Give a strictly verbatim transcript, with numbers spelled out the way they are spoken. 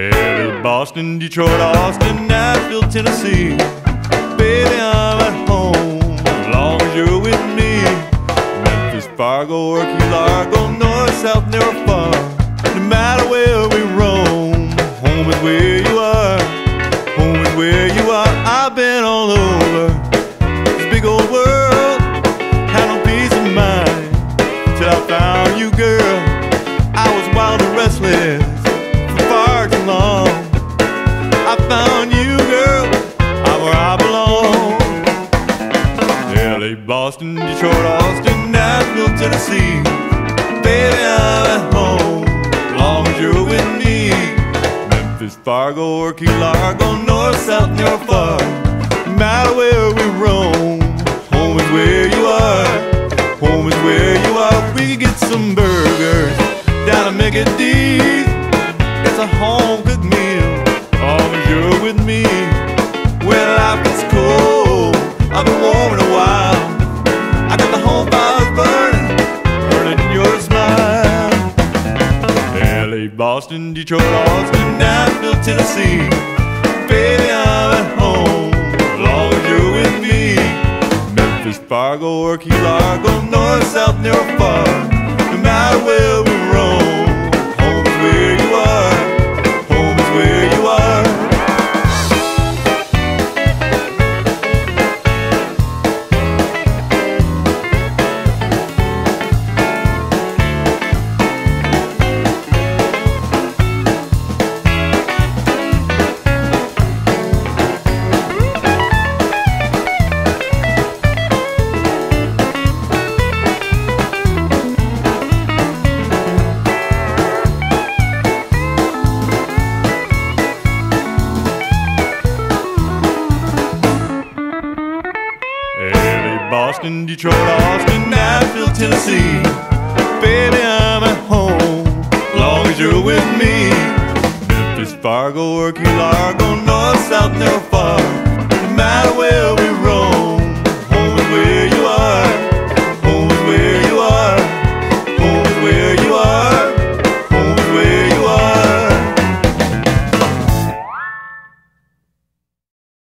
Well, Boston, Detroit, Austin, Nashville, Tennessee, baby, I'm at home as long as you're with me. Memphis, Fargo, or Key Largo, north, south, near or far, no matter where we roam, home is where you are, home is where you are. I've been all over this big old world, had no peace of mind till I found you, girl. I was wild and restless, long. I found you, girl, I'm where I belong. L A, Boston, Detroit, Austin, Nashville, Tennessee, baby, I'm at home as long as you're with me. Memphis, Fargo, or Key Largo, north, south, near or far, no matter where we roam, home is where you are, home is where you are. We could get some burgers down at McAdee's, a home good meal, all of you're with me. When life gets cold, I've been warm in a while, I got the home fires burning, burning in your smile. L A, Boston, Detroit, Austin, Nashville, Tennessee, baby, I'm at home as long as you're with me. Memphis, Fargo, or Key Largo, north, south, near or far, no matter where we roam, Boston, Detroit, Austin, Nashville, Tennessee, baby, I'm at home as long as you're with me. Memphis, Fargo, or Key Largo, north, south, near or far, no matter where